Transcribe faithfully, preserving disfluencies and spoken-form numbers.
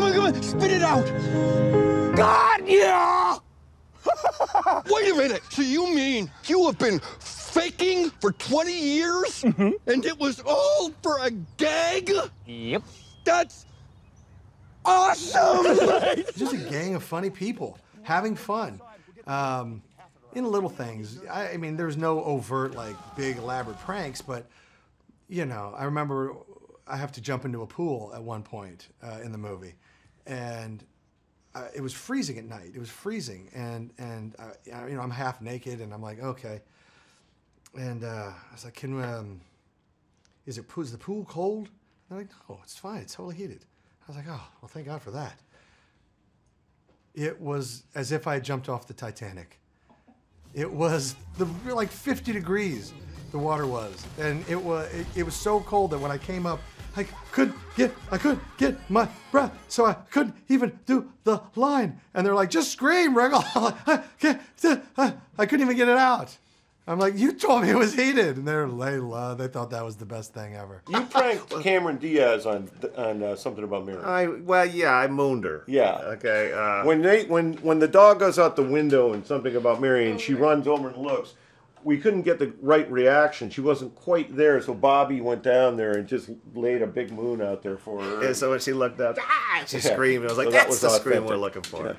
come on, come on, spit it out. God, yeah! Wait a minute. So you mean you have been faking for twenty years? Mm-hmm. And it was all for a gag? Yep. That's awesome! Just a gang of funny people having fun. Um, in little things. I, I mean, there's no overt, like, big, elaborate pranks, but, you know, I remember I have to jump into a pool at one point uh, in the movie, and uh, it was freezing at night. It was freezing, and, and uh, you know, I'm half naked, and I'm like, okay. And uh, I was like, can, um, is, it, is the pool cold? And they're like, no, it's fine. It's totally heated. I was like, oh, well, thank God for that. It was as if I had jumped off the Titanic. It was the, like fifty degrees the water was, and it was it, it was so cold that when I came up, I couldn't get I couldn't get my breath, so I couldn't even do the line. And they're like, just scream, Regal. I can't, I couldn't even get it out. I'm like, you told me it was heated, and they're Layla. They thought that was the best thing ever. You pranked Cameron Diaz on on uh, Something About Mary. I well, yeah, I mooned her. Yeah. Okay. Uh, when they when when the dog goes out the window in Something About Mary, and she runs over and looks, we couldn't get the right reaction. She wasn't quite there, so Bobby went down there and just laid a big moon out there for her. And so when she looked up, ah! she yeah. screamed. I was like, so that's that was the authentic scream we're looking for. Yeah.